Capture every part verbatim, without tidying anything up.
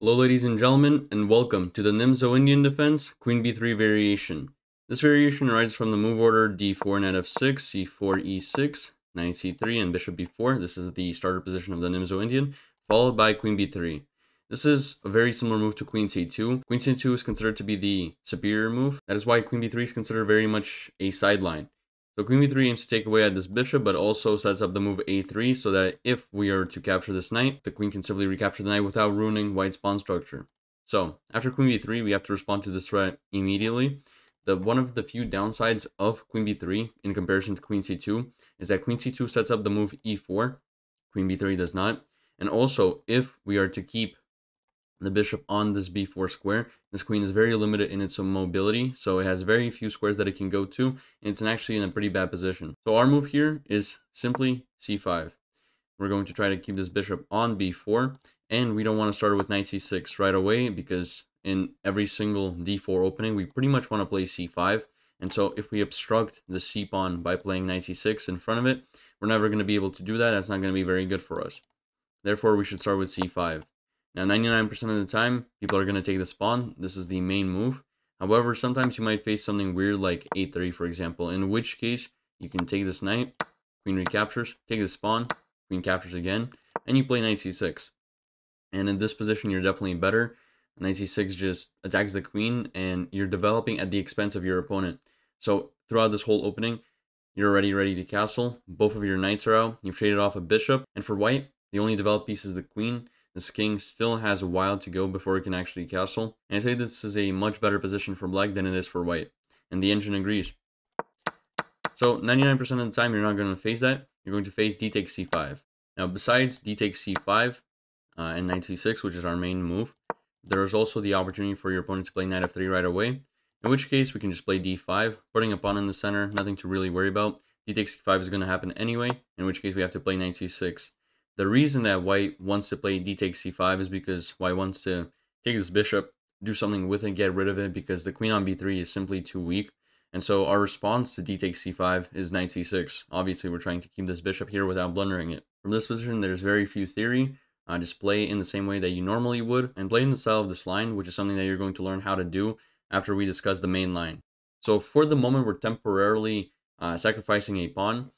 Hello ladies and gentlemen, and welcome to the Nimzo-Indian defense, Queen b three variation. This variation arises from the move order d four, knight f six, c four, e six, knight c three, and bishop b four. This is the starter position of the Nimzo-Indian, followed by Queen b three. This is a very similar move to Queen c two. Queen c two is considered to be the superior move. That is why Queen b three is considered very much a sideline. So Queen b three aims to take away at this bishop, but also sets up the move a three, so that if we are to capture this knight, the queen can simply recapture the knight without ruining white's pawn structure. So after Queen b three, we have to respond to this threat immediately. The one of the few downsides of Queen b three in comparison to Queen c two is that Queen c two sets up the move e four, Queen b three does not. And also, if we are to keep the bishop on this b four square, this queen is very limited in its mobility, so it has very few squares that it can go to, and it's actually in a pretty bad position. So our move here is simply c five. We're going to try to keep this bishop on b four, and we don't want to start with knight c six right away, because in every single d four opening, we pretty much want to play c five, and so if we obstruct the c pawn by playing knight c six in front of it, we're never going to be able to do that. That's not going to be very good for us. Therefore, we should start with c five. Now, ninety-nine percent of the time, people are going to take this pawn. This is the main move. However, sometimes you might face something weird like a three, for example, in which case you can take this knight, queen recaptures, take this pawn, queen captures again, and you play knight c six. And in this position, you're definitely better. Knight c six just attacks the queen, and you're developing at the expense of your opponent. So throughout this whole opening, you're already ready to castle. Both of your knights are out. You've traded off a bishop. And for white, the only developed piece is the queen. This king still has a while to go before it can actually castle. And I say this is a much better position for black than it is for white. And the engine agrees. So ninety-nine percent of the time, you're not going to face that. You're going to face d takes c five. Now, besides d takes c five uh, and knight c six, which is our main move, there is also the opportunity for your opponent to play knight f three right away. In which case, we can just play d five, putting a pawn in the center, nothing to really worry about. d takes c five is going to happen anyway, in which case we have to play knight c six. The reason that white wants to play d takes c five is because white wants to take this bishop, do something with it, get rid of it, because the queen on b three is simply too weak. And so our response to d takes c five is knight c six. Obviously, we're trying to keep this bishop here without blundering it. From this position, there's very few theory. Uh, just play in the same way that you normally would, and play in the style of this line, which is something that you're going to learn how to do after we discuss the main line. So for the moment, we're temporarily uh, sacrificing a pawn.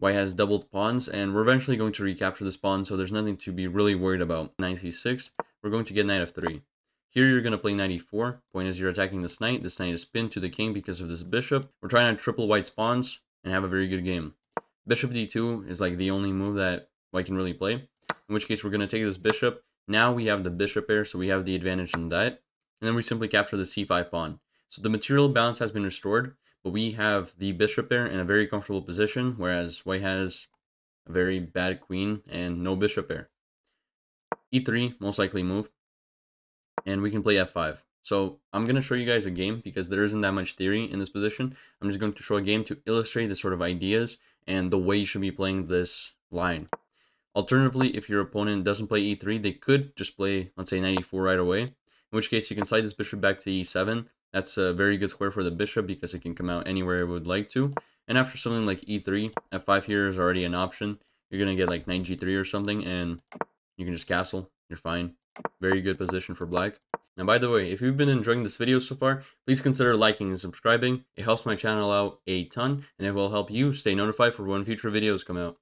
White has doubled pawns, and we're eventually going to recapture this pawn, so there's nothing to be really worried about. Knight c six, we're going to get knight f three. Here you're going to play knight e four. Point is, you're attacking this knight. This knight is pinned to the king because of this bishop. We're trying to triple white's pawns and have a very good game. Bishop d two is like the only move that white can really play, in which case we're going to take this bishop. Now we have the bishop pair, so we have the advantage in that. And then we simply capture the c five pawn. So the material balance has been restored. But we have the bishop pair in a very comfortable position, whereas white has a very bad queen and no bishop pair. e three, most likely move. And we can play f five. So I'm going to show you guys a game, because there isn't that much theory in this position. I'm just going to show a game to illustrate the sort of ideas and the way you should be playing this line. Alternatively, if your opponent doesn't play e three, they could just play, let's say, knight e four right away, in which case you can slide this bishop back to e seven. That's a very good square for the bishop, because it can come out anywhere it would like to. And after something like e three, f five here is already an option. You're going to get like knight g three or something, and you can just castle. You're fine. Very good position for black. Now, by the way, if you've been enjoying this video so far, please consider liking and subscribing. It helps my channel out a ton, and it will help you stay notified for when future videos come out.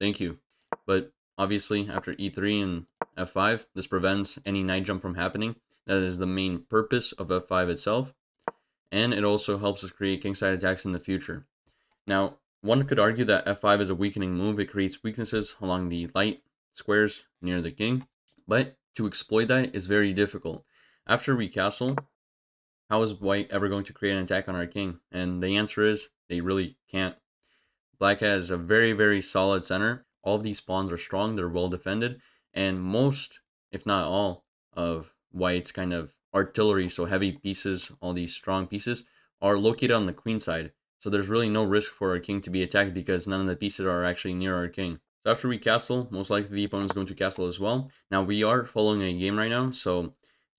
Thank you. But obviously, after e three and f five, this prevents any knight jump from happening. That is the main purpose of f five itself, and it also helps us create kingside attacks in the future. Now, one could argue that f five is a weakening move. It creates weaknesses along the light squares near the king, but to exploit that is very difficult. After we castle, how is white ever going to create an attack on our king? And the answer is, they really can't. Black has a very, very solid center. All of these pawns are strong, they're well defended, and most, if not all, of white's kind of artillery, so heavy pieces, all these strong pieces, are located on the queen side. So there's really no risk for our king to be attacked, because none of the pieces are actually near our king. So after we castle, most likely the opponent is going to castle as well. Now, we are following a game right now, so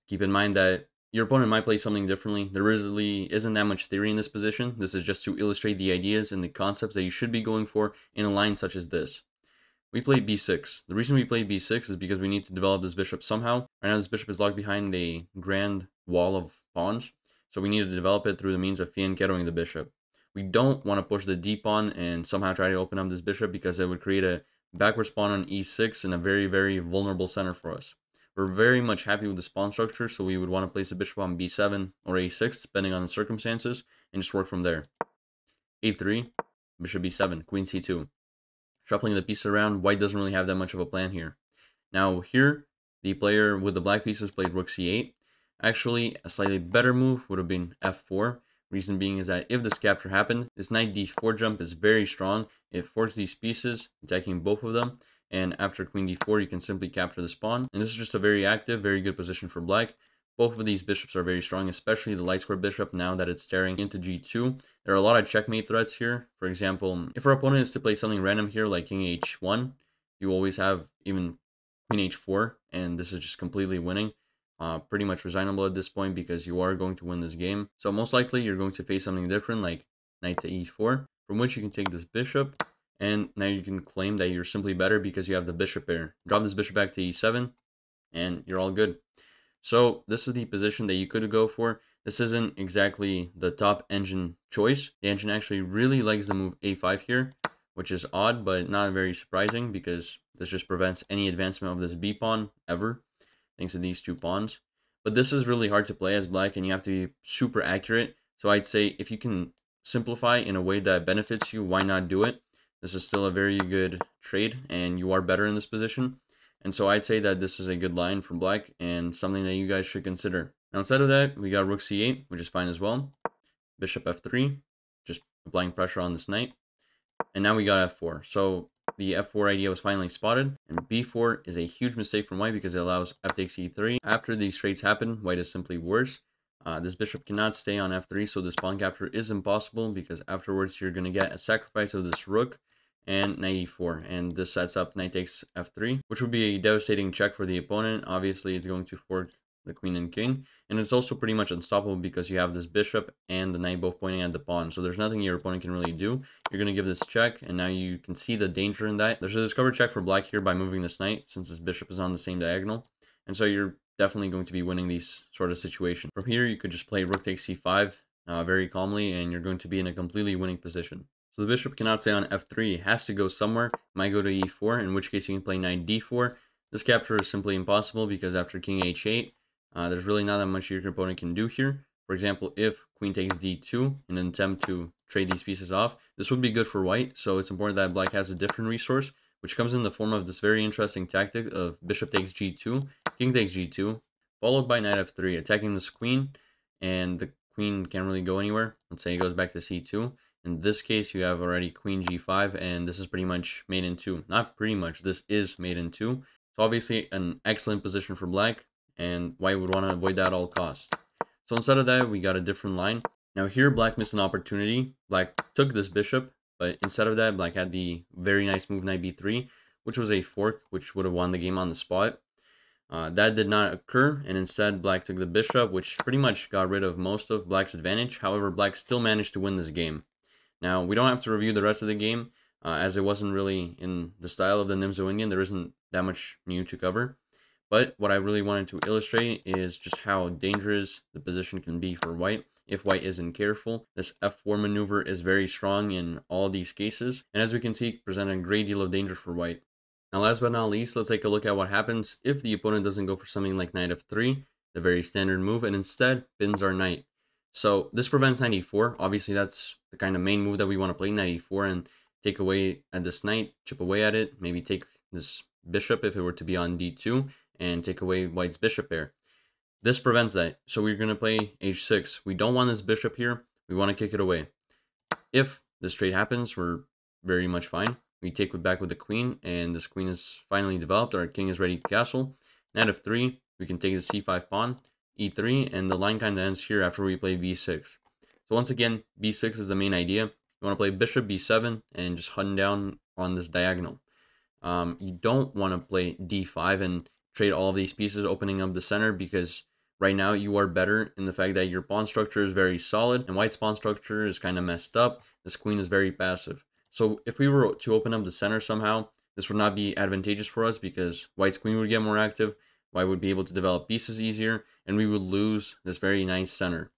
keep in mind that your opponent might play something differently. There really isn't that much theory in this position. This is just to illustrate the ideas and the concepts that you should be going for in a line such as this. we play b six. The reason we play b six is because we need to develop this bishop somehow. Right now this bishop is locked behind a grand wall of pawns, so we need to develop it through the means of fianchettoing the bishop. We don't want to push the d pawn and somehow try to open up this bishop, because it would create a backwards pawn on e six and a very, very vulnerable center for us. We're very much happy with the pawn structure, so we would want to place the bishop on b seven or a six, depending on the circumstances, and just work from there. a three, bishop b seven, queen c two. Shuffling the pieces around, white doesn't really have that much of a plan here. Now here, the player with the black pieces played rook c eight. Actually, a slightly better move would have been f four. Reason being is that if this capture happened, this knight d four jump is very strong. It forced these pieces, attacking both of them. And after queen d four, you can simply capture this pawn. And this is just a very active, very good position for black. Both of these bishops are very strong, especially the light square bishop, now that it's staring into g two. There are a lot of checkmate threats here. For example, if our opponent is to play something random here, like king h one, you always have even queen h four, and this is just completely winning. Uh, pretty much resignable at this point, because you are going to win this game. So most likely you're going to face something different, like knight to e four, from which you can take this bishop, and now you can claim that you're simply better because you have the bishop pair. Drop this bishop back to e seven, and you're all good. So this is the position that you could go for. This isn't exactly the top engine choice. The engine actually really likes the move a five here, which is odd, but not very surprising, because this just prevents any advancement of this b pawn ever, thanks to these two pawns. But this is really hard to play as black, and you have to be super accurate. So I'd say if you can simplify in a way that benefits you, why not do it? This is still a very good trade, and you are better in this position. And so I'd say that this is a good line for black, and something that you guys should consider. Now, instead of that, we got rook c eight, which is fine as well. Bishop f three, just applying pressure on this knight. And now we got f four. So the f four idea was finally spotted, and b four is a huge mistake from white because it allows f takes e three. After these trades happen, white is simply worse. Uh, this bishop cannot stay on f three, so this pawn capture is impossible, because afterwards you're going to get a sacrifice of this rook and knight e four, and this sets up knight takes f three, which would be a devastating check for the opponent. Obviously, it's going to fork the queen and king, and it's also pretty much unstoppable because you have this bishop and the knight both pointing at the pawn, so there's nothing your opponent can really do. You're going to give this check, and now you can see the danger in that. There's a discovered check for black here by moving this knight, since this bishop is on the same diagonal, and so you're definitely going to be winning these sort of situations. From here, you could just play rook takes c five uh, very calmly, and you're going to be in a completely winning position. So the bishop cannot stay on f three, it has to go somewhere. It might go to e four, in which case you can play knight d four. This capture is simply impossible, because after king h eight, Uh, there's really not that much your opponent can do here. For example, if queen takes d two in an attempt to trade these pieces off, this would be good for white. So it's important that black has a different resource, which comes in the form of this very interesting tactic of bishop takes g two, king takes g two, followed by knight f three, attacking this queen, and the queen can't really go anywhere. Let's say it goes back to c two. In this case, you have already queen g five, and this is pretty much mate in two. Not pretty much, this is mate in two. So obviously an excellent position for black, and white would want to avoid that at all costs. So instead of that, we got a different line. Now here, black missed an opportunity. Black took this bishop, but instead of that, black had the very nice move knight b three, which was a fork, which would have won the game on the spot. Uh, that did not occur, and instead, black took the bishop, which pretty much got rid of most of black's advantage. However, black still managed to win this game. Now, we don't have to review the rest of the game, uh, as it wasn't really in the style of the Nimzo-Indian. There isn't that much new to cover. But what I really wanted to illustrate is just how dangerous the position can be for white if white isn't careful. This f four maneuver is very strong in all these cases, and as we can see, present a great deal of danger for white. Now last but not least, let's take a look at what happens if the opponent doesn't go for something like knight f three, the very standard move, and instead pins our knight. So this prevents knight e four. Obviously, that's the kind of main move that we want to play, knight e four, and take away at this knight, chip away at it, maybe take this bishop if it were to be on d two, and take away white's bishop pair. This prevents that, so we're going to play h six. We don't want this bishop here, we want to kick it away. If this trade happens, we're very much fine. We take it back with the queen, and this queen is finally developed. Our king is ready to castle. Knight f three, we can take the c five pawn, e three, and the line kind of ends here after we play b six. So once again, b six is the main idea. You want to play bishop b seven and just hunt down on this diagonal. Um, you don't want to play d five and trade all of these pieces, opening up the center, because right now you are better in the fact that your pawn structure is very solid, and white's pawn structure is kind of messed up. This queen is very passive. So if we were to open up the center somehow, This would not be advantageous for us because White's queen would get more active, White would be able to develop pieces easier, and we would lose this very nice center.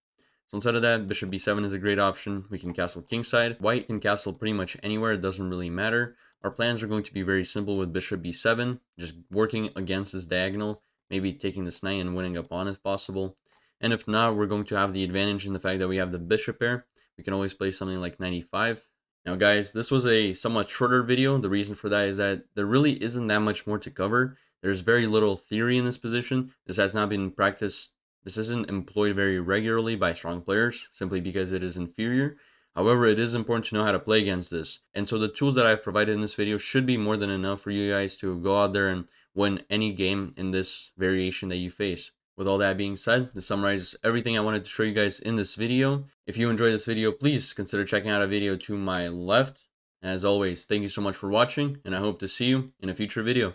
So instead of that, bishop b seven is a great option. We can castle kingside. White can castle pretty much anywhere, it doesn't really matter. Our plans are going to be very simple with bishop b seven, just working against this diagonal, maybe taking this knight and winning a pawn if possible. And if not, we're going to have the advantage in the fact that we have the bishop pair. We can always play something like knight e five. Now guys, this was a somewhat shorter video. The reason for that is that there really isn't that much more to cover. There's very little theory in this position. This has not been practiced. This isn't employed very regularly by strong players simply because it is inferior. However, it is important to know how to play against this. And so the tools that I've provided in this video should be more than enough for you guys to go out there and win any game in this variation that you face. With all that being said, this summarizes everything I wanted to show you guys in this video. If you enjoyed this video, please consider checking out a video to my left. As always, thank you so much for watching, and I hope to see you in a future video.